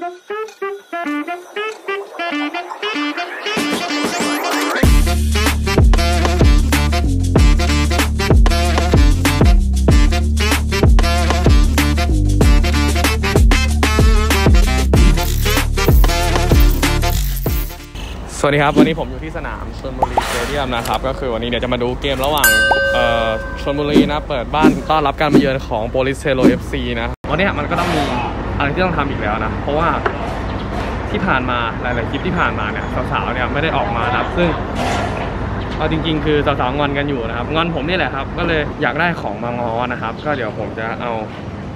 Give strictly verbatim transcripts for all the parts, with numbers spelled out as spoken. สวัสดีครับวันนี้ผมอยู่ที่สนามชลบุรีสเตเดียมนะครับก็คือวันนี้เดี๋ยวจะมาดูเกมระหว่างชลบุรีนะเปิดบ้านต้อนรับการมาเยือนของโปลิสเทโร เอฟ ซี นะวันนี้มันก็ต้องมีอะไรที่ต้องทำอีกแล้วนะเพราะว่าที่ผ่านมาหลายๆคลิปที่ผ่านมาเนี่ยสาวๆเนี่ยไม่ได้ออกมานะซึ่งเอาจริงๆคือสาวๆงอนกันอยู่นะครับงอนผมนี่แหละครับก็เลยอยากได้ของมางอนะครับก็เดี๋ยวผมจะเอา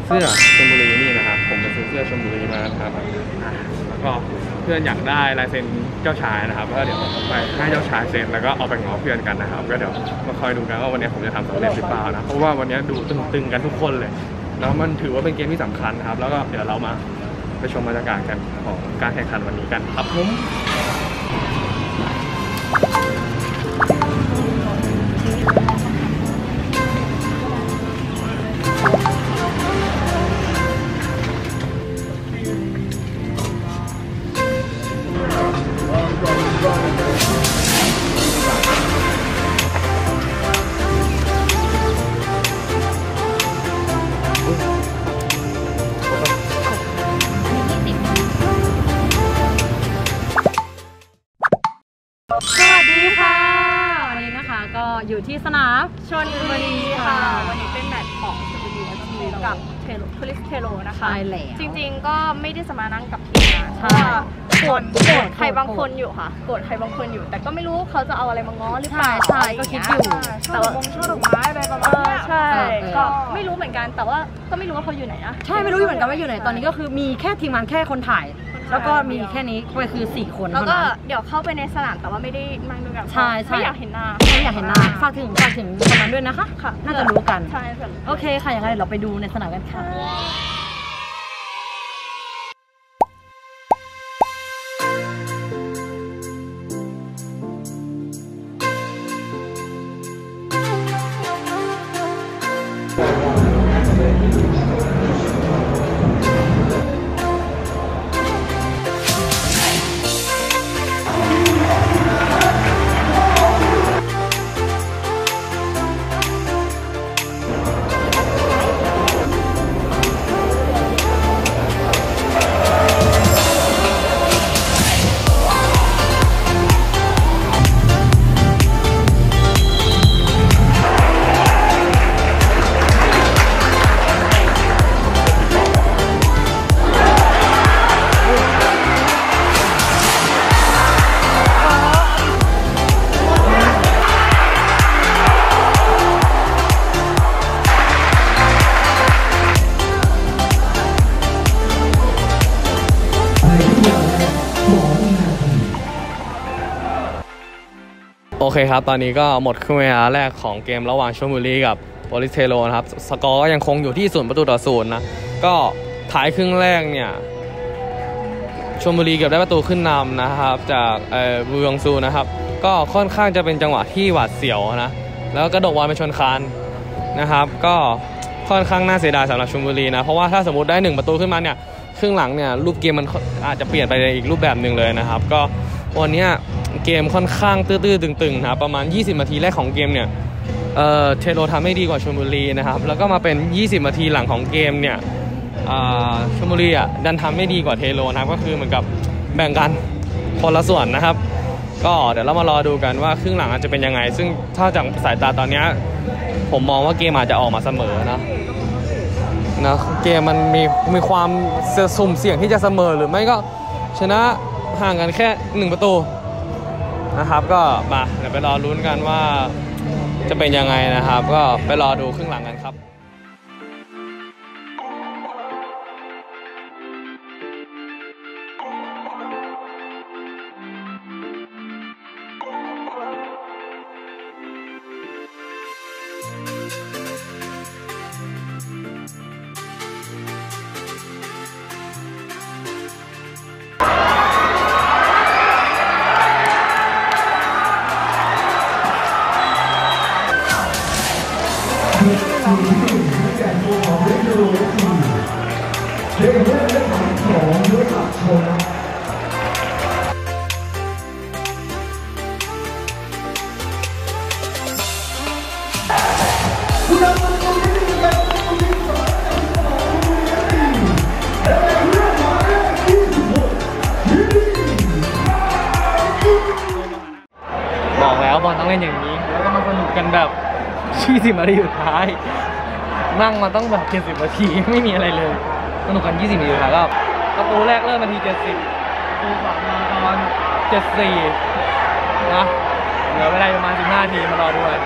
เสื้อชลบุรีนี่นะครับผมจะซื้อเสื้อชลบุรีมาครับก็เพื่อนอยากได้ลายเซ็นเจ้าชายนะครับก็เดี๋ยวไปให้เจ้าชายเซ็นแล้วก็เอาไปง้อเพื่อนกันนะครับก็เดี๋ยวมาคอยดูกันว่าวันนี้ผมจะทำสำเร็จหรือเปล่านะเพราะว่าวันนี้ดูตึงๆกันทุกคนเลยแล้วมันถือว่าเป็นเกมที่สำคัญนะครับแล้วก็เดี๋ยวเรามาไปชมบรรยากาศกันของการแข่งขันวันนี้กันครับผมสวัสดีค่ะวันนี้นะคะก็อยู่ที่สนามชลบุรีค่ะวันนี้เป็นแมตช์ของชลบุรีกับโปลิสเทโรนะคะจริงๆก็ไม่ได้สมานั่งกับทีมนะใช่โกรธโกรธใครบางคนอยู่ค่ะโกรธใครบางคนอยู่แต่ก็ไม่รู้เขาจะเอาอะไรมาง้อหรือเปล่าใช่ก็คิดอยู่แต่วงช่อดอกไม้อะไรประมาณนี้ใช่ก็ไม่รู้เหมือนกันแต่ว่าก็ไม่รู้ว่าเขาอยู่ไหนนะใช่ไม่รู้เหมือนกันว่าอยู่ไหนตอนนี้ก็คือมีแค่ทีมงานแค่คนถ่ายแล้วก็มีแค่นี้ก็คือสี่คนแล้วก็เดี๋ยวเข้าไปในสนามแต่ว่าไม่ได้นั่งดูกันใช่ใช่ไม่อยากเห็นหน้าไม่อยากเห็นหน้าฝากถึงฝากถึงคนนั้นด้วยนะคะค่ะน่าจะรู้กันใช่โอเคค่ะอย่างไรเราไปดูในสนามกันค่ะโอเคครับตอนนี้ก็หมดครึ่งเวลาแรกของเกมระหว่างชลบุรีกับโปลิสเทโรนะครับสกอร์ก็ยังคงอยู่ที่ศูนย์ประตูต่อศูนย์นะก็ท้ายครึ่งแรกเนี่ยชลบุรีเก็บได้ประตูขึ้นนำนะครับจากเอ่อบูยองซูนะครับก็ค่อนข้างจะเป็นจังหวะที่หวาดเสียวนะแล้วกระโดดบอลไปชนคานนะครับก็ค่อนข้างน่าเสียดายสำหรับชลบุรีนะเพราะว่าถ้าสมมติได้หนึ่งประตูขึ้นมาเนี่ยครึ่งหลังเนี่ยรูปเกมมันอาจจะเปลี่ยนไปในอีกรูปแบบหนึ่งเลยนะครับก็วันนี้เกมค่อนข้างตื้อๆตึงๆนะประมาณยี่สิบนาทีแรกของเกมเนี่ยเอ่อเทโรทำให้ดีกว่าชลบุรีนะครับแล้วก็มาเป็นยี่สิบนาทีหลังของเกมเนี่ยอ่าชลบุรีอ่ะดันทำไม่ดีกว่าเทโรนะก็คือเหมือนกับแบ่งกันคนละส่วนนะครับก็เดี๋ยวเรามารอดูกันว่าครึ่งหลังจะเป็นยังไงซึ่งถ้าจากสายตาตอนนี้ผมมองว่าเกมอาจจะออกมาเสมอนะนะเกมมันมีมีความสุ่มเสี่ยงที่จะเสมอหรือไม่ก็ชนะห่างกันแค่หนึ่งประตูนะครับก็มาเดี๋ยวไปรอลุ้นกันว่าจะเป็นยังไงนะครับก็ไปรอดูครึ่งหลังกันครับ ต้องเล่นอย่างนี้แล้วก็มาสนุกกันแบบชี้สิบนาทีสุดท้ายนั่งมาต้องแบบเจ็ดสิบนาทีไม่มีอะไรเลยสนุกกันยี่สิบนาทีสุดท้ายก็ประตูแรกเริ่มนาทีเจ็ดสิบประตูสองมาตอนเจ็ดสี่นะเหลือเวลาประมาณสิบห้านาทีมารอด้วย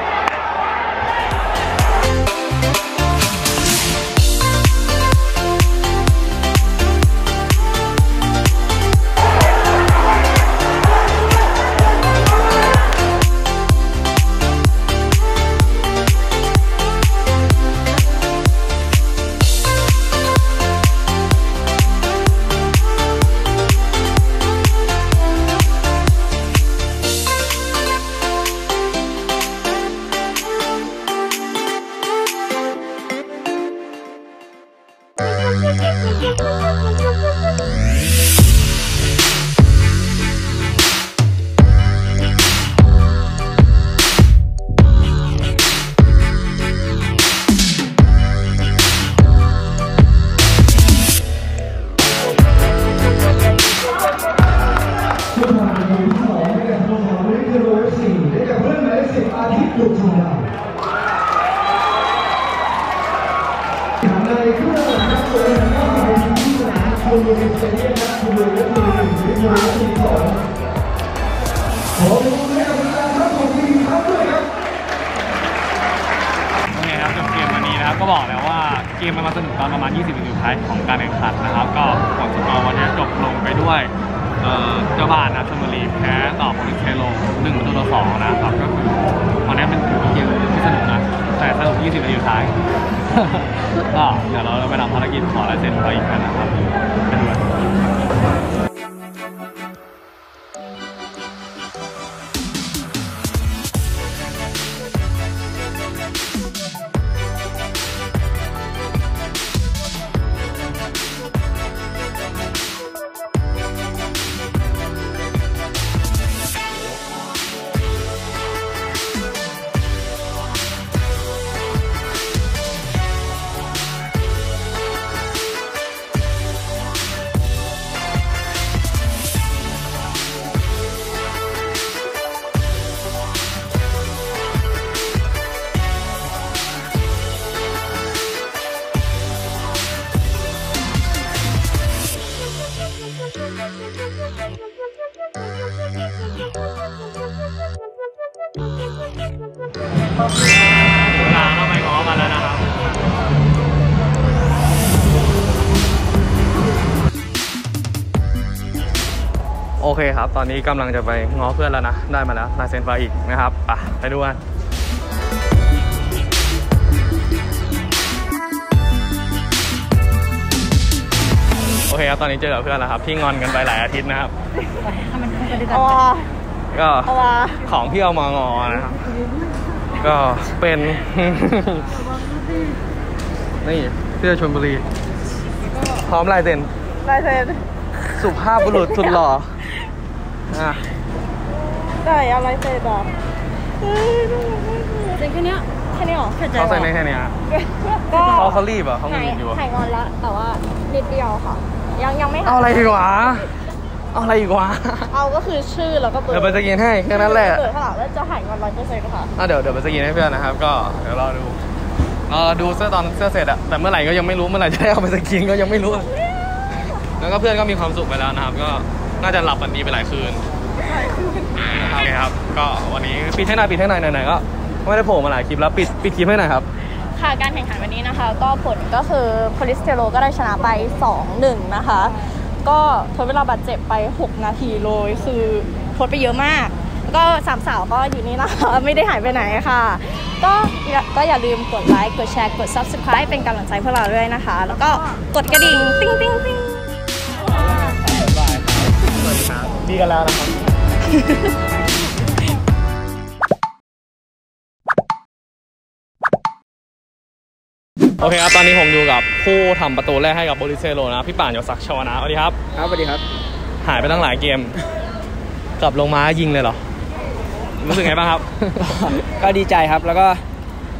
ก็บอกแล้วว่าเกมมันมาสนุกตอนประมาณ ยี่สิบ นาทีสุดท้ายของการแข่งขันนะครับก็ผลสกอร์วันนี้จบลงไปด้วยเจ้าบ้านนะชลบุรีแพ้ต่อโปรลิสเทโรหนึ่งประตูต่อสองนะครับก็คือวันนี้เป็นเกมที่สนุกนะแต่สนุก ยี่สิบ นาทีสุดท้ายก็เดี๋ยวเราไปทำภารกิจขอลายเซ็นไปอีกกันนะครับไปดูกันโอเคครับตอนนี้กำลังจะไปง้อเพื่อนแล้วนะได้มาแล้วลายเซ็นไฟอีกนะครับอ่ะไปดูกันโอเคครับตอนนี้เจอกับเพื่อนแล้วครับที่งอนกันไปหลายอาทิตย์นะครับก็ของพี่เอามางอนะครับก็เป็นนี่เสื้อชลบุรีพร้อมลายเซ็นลายเซ็นสุภาพบุรุษสุดหล่อได้อะไรเสร็จแบบเสร็จแค่นี้แค่นี้หรอเขาใส่ในแค่นี้ก็เขาเขารีบอ่ะเขาไม่รีบอยู่หายงอนแล้วแต่ว่านิดเดียวค่ะยังยังไม่เอาอะไรดีกว่าเอาอะไรดีกว่าเอาก็คือชื่อแล้วก็เปิดเดี๋ยวไปสกินให้แค่นั้นแหละเปิดข้างหลังแล้วจะหายงอนร้อยเปอร์เซ็นต์ค่ะเดี๋ยวเดี๋ยวไปสกินให้เพื่อนนะครับก็เดี๋ยวรอดูรอดูเสื้อตอนเสื้อเสร็จอะแต่เมื่อไหร่ก็ยังไม่รู้เมื่อไหร่จะได้เอาไปสกินก็ยังไม่รู้แล้วก็เพื่อนก็มีความสุขไปแล้วนะครับก็น่าจะหลับวันนี้ไปหลายคืนโอเคครับก็วันนี้ปิดให้หน่อยปิดให้หน่อยไหนๆก็ไม่ได้โผล่มาหลายคลิปแล้วปิดปิดคลิปให้หน่อยครับค่ะการแข่งขันวันนี้นะคะก็ผลก็คือโปรลิสเทโรก็ได้ชนะไป สองหนึ่ง นะคะก็ทดเวลาบาดเจ็บไปหกนาทีเลยคือทดไปเยอะมากก็สามสาวก็อยู่นี่นะคะไม่ได้หายไปไหนค่ะก็ก็อย่าลืมกดไลค์กดแชร์กด ซับสไครบ์ เป็นกำลังใจพวกเราด้วยนะคะแล้วก็กดกระดิ่งติ๊งติ๊งติ๊งดีกันแล้วนะครับโอเคครับตอนนี้ผมอยู่กับผู้ทำประตูแรกให้กับโปรลิสเทโรนะพี่ป่านยศศักดิ์ชอนะสวัสดีครับครับสวัสดีครับหายไปตั้งหลายเกมกลับลงมายิงเลยเหรอรู้สึกไงบ้างครับก็ดีใจครับแล้วก็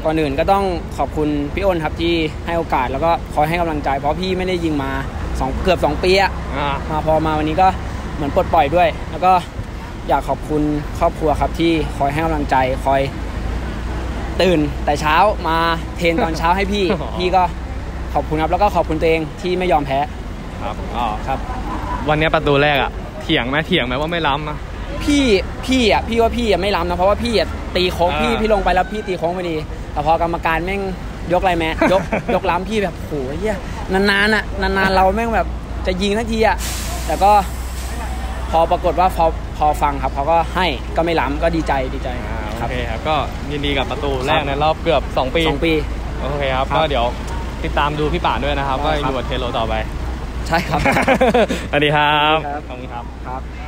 ก่อนอื่นก็ต้องขอบคุณพี่อ้นครับที่ให้โอกาสแล้วก็คอยให้กำลังใจเพราะพี่ไม่ได้ยิงมาเกือบสองปีอะมาพอมาวันนี้ก็เหมือนปลดปล่อยด้วยแล้วก็ อยากขอบคุณครอบครัวครับที่คอยให้กำลังใจคอยตื่นแต่เช้ามาเทรนตอนเช้าให้พี่ พี่ก็ขอบคุณครับแล้วก็ขอบคุณตัวเองที่ไม่ยอมแพ้ครับอ๋อครับวันนี้ประตูแรกอ่ะเถียงไหมเถียงไหมว่าไม่ล้ำอ่ะพี่พี่อ่ะพี่ว่าพี่อ่ะไม่ล้ำนะเพราะว่าพี่อ่ะตีโค้งพี่พี่ลงไปแล้วพี่ตีโค้งไปดีแต่พอกรรมการแม่งยกอะไรแม่ยกยกล้ำพี่แบบโหเหี้ยนานๆอ่ะนานๆเราแม่งแบบจะยิงทันทีอ่ะแต่ก็พอปรากฏว่าพอพอฟังครับเขาก็ให้ก็ไม่ล้ำก็ดีใจดีใจโอเคครับก็ยินดีกับประตูแรกในรอบเกือบสองปีสองปีโอเคครับก็เดี๋ยวติดตามดูพี่ป่านด้วยนะครับก็อยู่กับเทโลต่อไปใช่ครับสวัสดีครับขอบคุณครับ